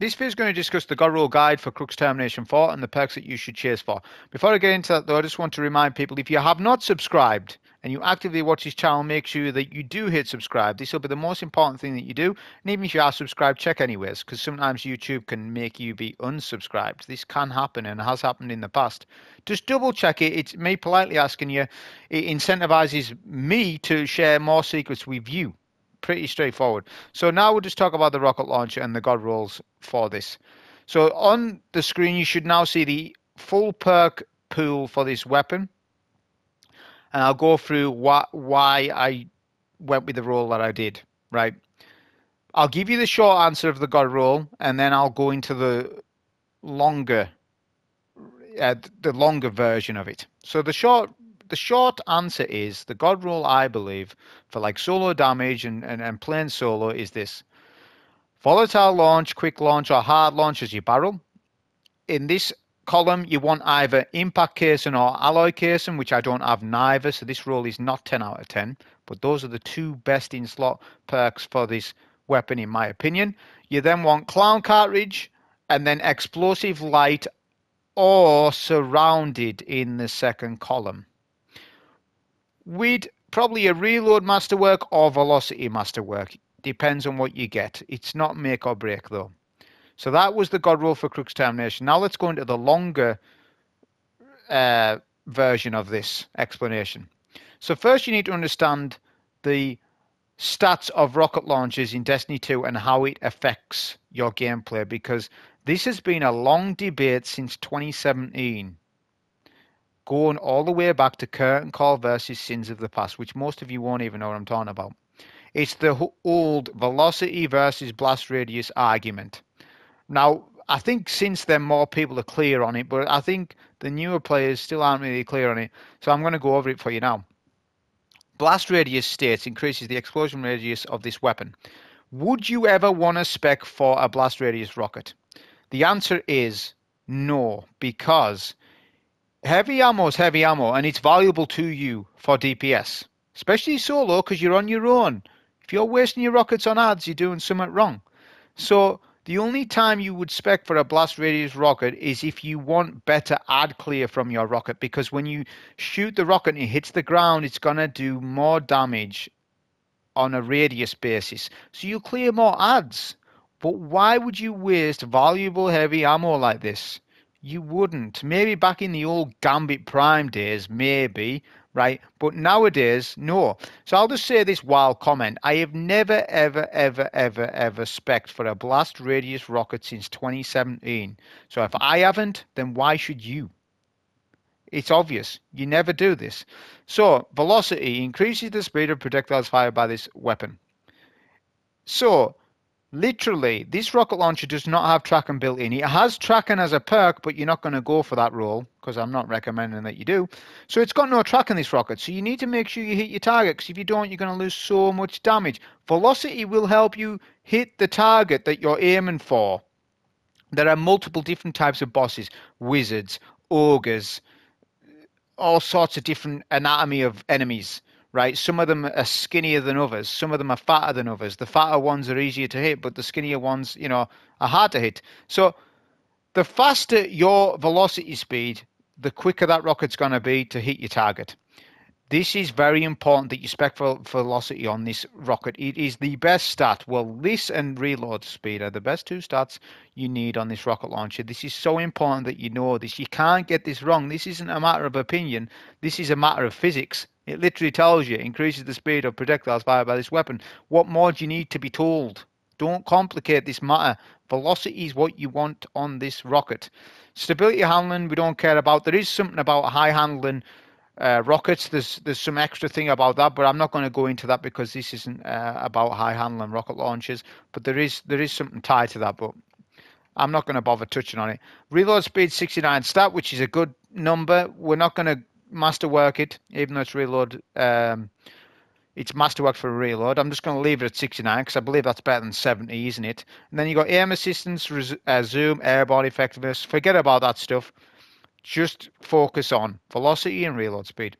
This video is going to discuss the God Rule Guide for Crux Termination 4 and the perks that you should chase for. Before I get into that though, I just want to remind people, if you have not subscribed and you actively watch this channel, make sure that you do hit subscribe. This will be the most important thing that you do. And even if you are subscribed, check anyways, because sometimes YouTube can make you be unsubscribed. This can happen and has happened in the past. Just double check it. It's me politely asking you. It incentivizes me to share more secrets with you. Pretty straightforward. So now we'll just talk about the rocket launcher and the God Rules for this. So on the screen you should now see the full perk pool for this weapon, and I'll go through why I went with the rule that I did. Right, I'll give you the short answer of the God Rule, and then I'll go into the longer version of it. So the short answer is the God Rule, I believe, for like solo damage and plain solo is this: volatile launch, quick launch, or hard launch as your barrel. In this column, you want either impact casing or alloy casing, which I don't have neither, so this rule is not 10 out of 10. But those are the two best in slot perks for this weapon, in my opinion. You then want Clown Cartridge and then Explosive Light or Surrounded in the second column, with probably a reload masterwork or velocity masterwork. Depends on what you get. It's not make or break though. So that was the God Rule for Crux Termination. Now let's go into the longer version of this explanation. So first you need to understand the stats of rocket launches in Destiny 2 and how it affects your gameplay, because this has been a long debate since 2017. Going all the way back to Curtain Call versus Sins of the Past, which most of you won't even know what I'm talking about. It's the old velocity versus blast radius argument. Now, I think since then more people are clear on it, but I think the newer players still aren't really clear on it. So I'm going to go over it for you now. Blast radius states increases the explosion radius of this weapon. Would you ever want to spec for a blast radius rocket? The answer is no, because heavy ammo is heavy ammo, and it's valuable to you for DPS, especially solo, because you're on your own. If you're wasting your rockets on ads, you're doing something wrong. So the only time you would spec for a blast radius rocket is if you want better ad clear from your rocket, because when you shoot the rocket and it hits the ground, it's going to do more damage on a radius basis. So you'll clear more ads. But why would you waste valuable heavy ammo like this? You wouldn't. Maybe back in the old Gambit Prime days, maybe, right? But nowadays, no. So I'll just say this wild comment. I have never, ever, ever, ever, ever spec'd for a blast radius rocket since 2017. So if I haven't, then why should you? It's obvious. You never do this. So velocity increases the speed of projectiles fired by this weapon. So literally, this rocket launcher does not have tracking built in. It has tracking as a perk, but you're not going to go for that rule, because I'm not recommending that you do. So it's got no tracking, this rocket, so you need to make sure you hit your target, because if you don't, you're going to lose so much damage. Velocity will help you hit the target that you're aiming for. There are multiple different types of bosses: wizards, ogres, all sorts of different anatomy of enemies. Right, some of them are skinnier than others. Some of them are fatter than others. The fatter ones are easier to hit, but the skinnier ones, you know, are hard to hit. So the faster your velocity speed, the quicker that rocket's going to be to hit your target. This is very important that you spec for velocity on this rocket. It is the best stat. Well, this and reload speed are the best two stats you need on this rocket launcher. This is so important that you know this. You can't get this wrong. This isn't a matter of opinion. This is a matter of physics. It literally tells you, increases the speed of projectiles fired by this weapon. What more do you need to be told? Don't complicate this matter. Velocity is what you want on this rocket. Stability handling, we don't care about. There is something about high handling rockets. There's some extra thing about that, but I'm not going to go into that because this isn't about high handling rocket launchers. But there is something tied to that, but I'm not going to bother touching on it. Reload speed 69 stat, which is a good number. We're not going to masterwork it, even though it's reload, it's masterwork for a reload. I'm just going to leave it at 69 because I believe that's better than 70, isn't it? And then you got aim assistance, zoom, airborne effectiveness. Forget about that stuff. Just focus on velocity and reload speed.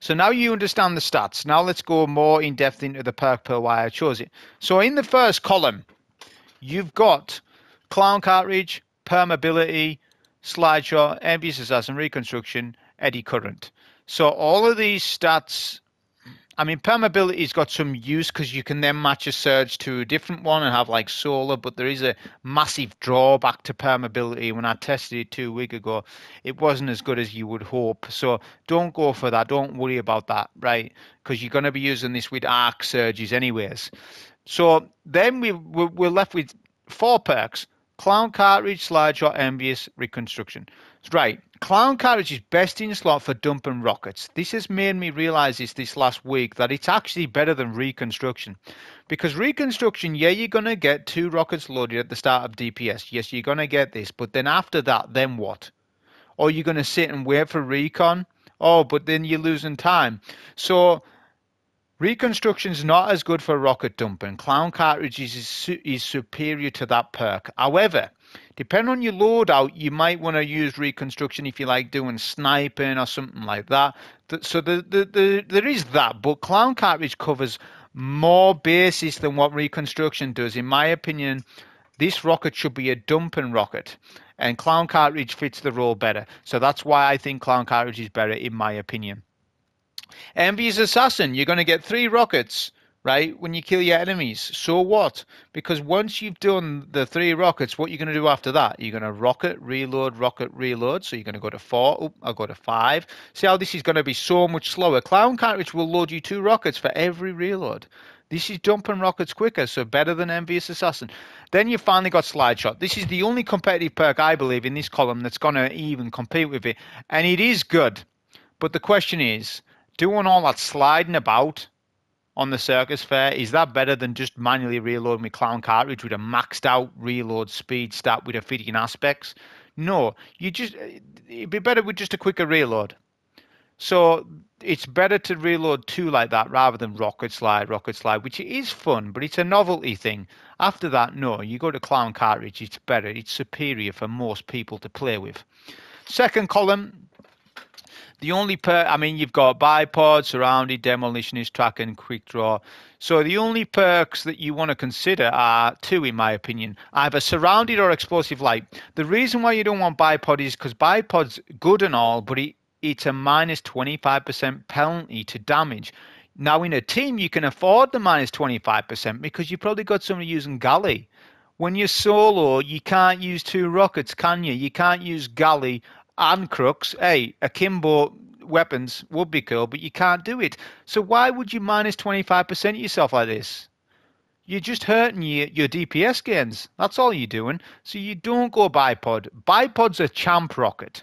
So now you understand the stats. Now let's go more in depth into the perk pool, why I chose it. So in the first column, you've got Clown Cartridge, Permeability, Slideshow, Envious Assassin, Reconstruction, Eddy Current. So all of these stats, I mean, Permeability's got some use because you can then match a surge to a different one and have like solar, but there is a massive drawback to Permeability. When I tested it 2 weeks ago, it wasn't as good as you would hope. So don't go for that. Don't worry about that, right? Because you're going to be using this with arc surges anyways. So then we're left with four perks. Clown Cartridge, Slideshow, Envious, Reconstruction. Right, Clown Cartridge is best in slot for dumping rockets. This has made me realise this last week that it's actually better than Reconstruction. Because Reconstruction, yeah, you're going to get 2 rockets loaded at the start of DPS. Yes, you're going to get this, but then after that, then what? Or you're going to sit and wait for Recon? Oh, but then you're losing time. So Reconstruction's not as good for rocket dumping. Clown Cartridge is superior to that perk. However, depending on your loadout, you might want to use Reconstruction if you like doing sniping or something like that. So there is that, but Clown Cartridge covers more bases than what Reconstruction does. In my opinion, this rocket should be a dumping rocket, and Clown Cartridge fits the role better. So that's why I think Clown Cartridge is better, in my opinion. Envious Assassin, you're going to get 3 rockets, right, when you kill your enemies. So what? Because once you've done the 3 rockets, what you're going to do after that? You're going to rocket, reload. So you're going to go to 4. Oh, I'll go to 5. See how this is going to be so much slower. Clown Cartridge will load you 2 rockets for every reload. This is dumping rockets quicker, so better than Envious Assassin. Then you finally got Slideshot. This is the only competitive perk, I believe, in this column that's going to even compete with it. And it is good. But the question is, doing all that sliding about on the circus fair, is that better than just manually reloading with Clown Cartridge with a maxed out reload speed stat with a fitting aspects? No, it'd be better with just a quicker reload. So it's better to reload 2 like that rather than rocket slide, which is fun, but it's a novelty thing. After that, no, you go to Clown Cartridge, it's better, it's superior for most people to play with. Second column, the only perk, I mean, you've got Bipod, Surrounded, Demolitionist, Tracking, Quick Draw. So the only perks that you want to consider are 2, in my opinion, either Surrounded or Explosive Light. The reason why you don't want Bipod is because Bipod's good and all, but it's a minus 25% penalty to damage. Now, in a team, you can afford the minus 25% because you've probably got somebody using Galley. When you're solo, you can't use 2 rockets, can you? You can't use Galley and Crux. Hey, akimbo weapons would be cool, but you can't do it. So why would you minus 25% yourself like this? You're just hurting your DPS gains. That's all you're doing. So you don't go Bipod. Bipod's a champ rocket,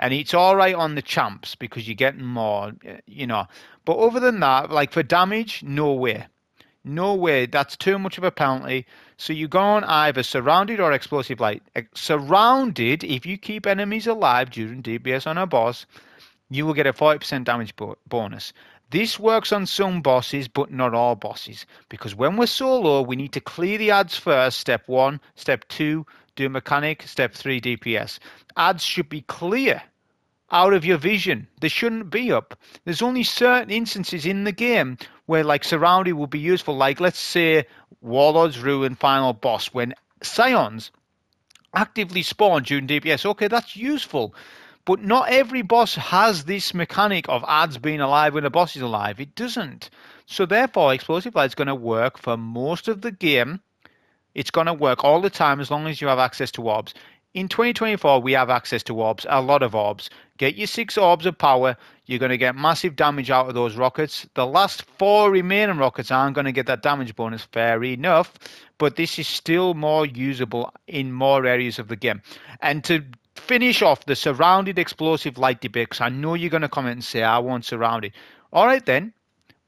and it's all right on the champs because you're getting more, you know. But other than that, like for damage, no way. No way. That's too much of a penalty. So you go on either Surrounded or Explosive Light. Surrounded, if you keep enemies alive during DPS on a boss, you will get a 40% damage bonus. This works on some bosses, but not all bosses. Because when we're solo, we need to clear the adds first. Step 1, Step 2, do mechanic, Step 3, DPS. Adds should be clear out of your vision. They shouldn't be up. There's only certain instances in the game where like Surrounded will be useful, like let's say Warlord's Ruin final boss, when Scions actively spawn during DPS. Okay, that's useful, but not every boss has this mechanic of adds being alive when the boss is alive. It doesn't. So therefore, Explosive Light is going to work for most of the game. It's going to work all the time as long as you have access to orbs. In 2024, we have access to orbs, a lot of orbs. Get your 6 orbs of power. You're going to get massive damage out of those rockets. The last 4 remaining rockets aren't going to get that damage bonus, fair enough. But this is still more usable in more areas of the game. And to finish off the Surrounded, Explosive Light debate, because I know you're going to comment and say, I want Surrounded. All right then.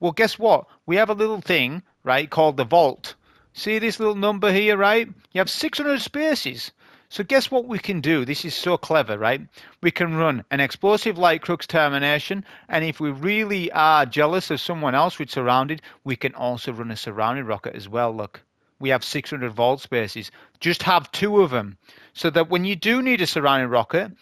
Well, guess what? We have a little thing, right, called the Vault. See this little number here, right? You have 600 spaces. So guess what we can do? This is so clever, right? We can run an Explosive Light Crux Termination, and if we really are jealous of someone else with Surrounded, we can also run a Surrounded rocket as well. Look, we have 600 vault spaces. Just have 2 of them, so that when you do need a Surrounded rocket,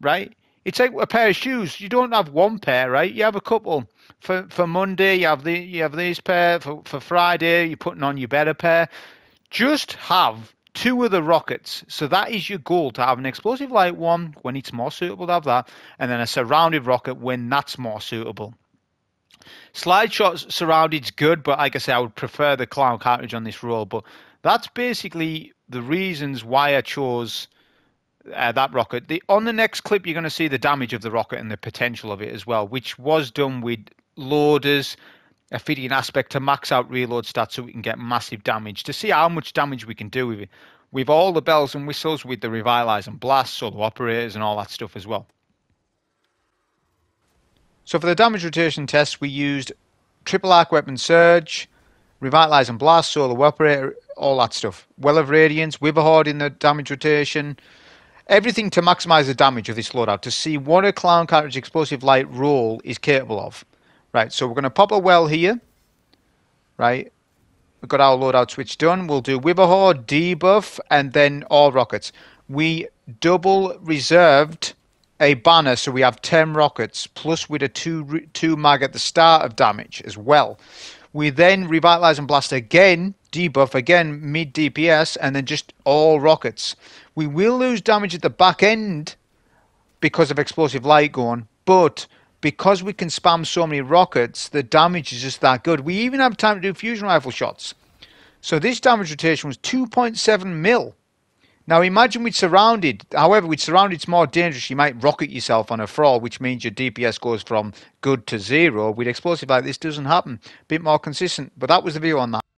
right, It's like a pair of shoes. You don't have one pair, right? You have a couple. For Monday, you have these pair. For Friday, you're putting on your better pair. Just have two of the rockets. So that is your goal, to have an explosive light one when it's more suitable to have that, and then a surrounded rocket when that's more suitable. Slide shots surrounded's good, but like I say, I would prefer the clown cartridge on this roll. But that's basically the reasons why I chose that rocket. On the next clip, you're going to see the damage of the rocket and the potential of it as well, which was done with loaders, a fitting aspect to max out reload stats so we can get massive damage, to see how much damage we can do with it, with all the bells and whistles, with the revitalize and blast, solo operators and all that stuff as well. So for the damage rotation test, we used triple arc weapon surge, revitalize and blast, solo operator, all that stuff. Well of Radiance, Witherhoard in the damage rotation, everything to maximize the damage of this loadout, to see what a clown cartridge explosive light roll is capable of. Right, so we're going to pop a well here. Right, we've got our loadout switch done. We'll do Witherhoard, debuff, and then all rockets. We double reserved a banner, so we have 10 rockets, plus with a 2 mag at the start of damage as well. We then revitalize and blast again, debuff again, mid DPS, and then just all rockets. We will lose damage at the back end because of explosive light going, but because we can spam so many rockets, the damage is just that good. We even have time to do fusion rifle shots. So this damage rotation was 2.7 mil. Now imagine we'd surrounded. However, with surrounded, it's more dangerous. You might rocket yourself on a fraud, which means your DPS goes from good to zero. With explosive like this, doesn't happen. A bit more consistent. But that was the view on that.